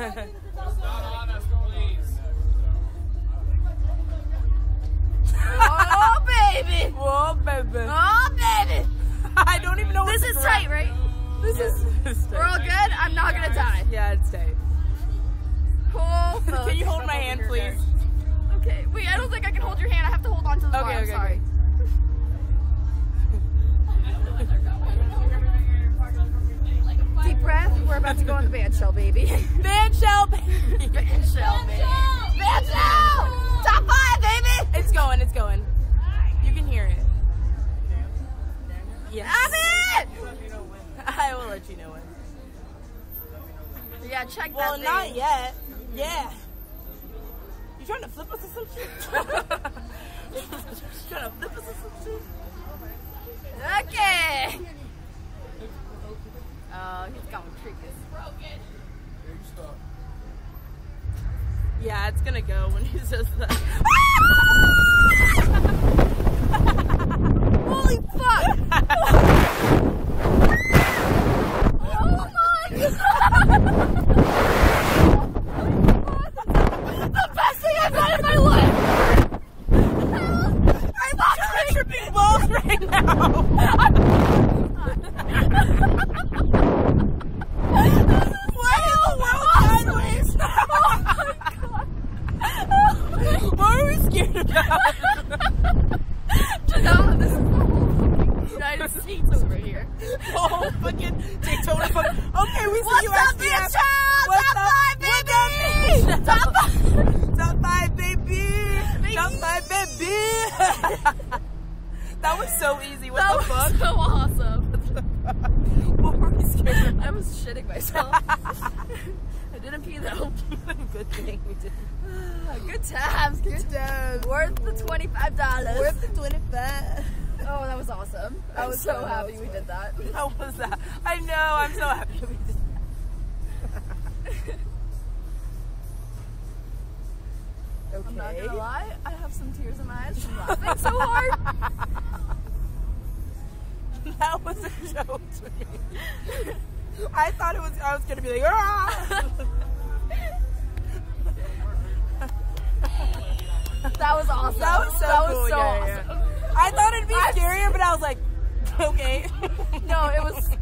It's not on us, please. Oh, baby. Oh, baby. Oh, baby. I don't even know what this is tight, right? This is... We're all good? I'm not going to die. Yeah, it's tight. Cool. Can you hold my hand, please? Okay. Wait, I don't think I can hold your hand. I have to hold on to the bar. Okay, okay, sorry. Okay. Deep breath. We're about to go on the bandshell, baby. Bandshell, baby. Bandshell, baby. Bandshell! Top 5, baby! It's going, it's going. You can hear it. Yes. Have it! I will let you know when. Yeah, check that thing. Well, not yet. Yeah. You trying to flip us or some shit? You trying to flip us or some shit? Okay. Oh, he's going to trick us. Broken. Here you stop. Yeah, it's gonna go when he says that. Holy fuck! Oh my god! The best thing I've done in my life. I lost tripping balls right now. That was so easy. What the fuck? That was so awesome. What were we scared of? I was shitting myself. I didn't pee though. Good thing we did. Good times. Good times. Worth the $25. Worth the $25. Oh, that was awesome. I was so happy we did that. How was that? I know. I'm so happy we did that. Okay. I'm not gonna lie, I have some tears in my eyes from laughing so hard. That was a joke to me. I thought it was, I was gonna be like, ah! That was awesome. That was so, cool. Awesome. Yeah. I thought it'd be scarier, but I was like, okay. No, it was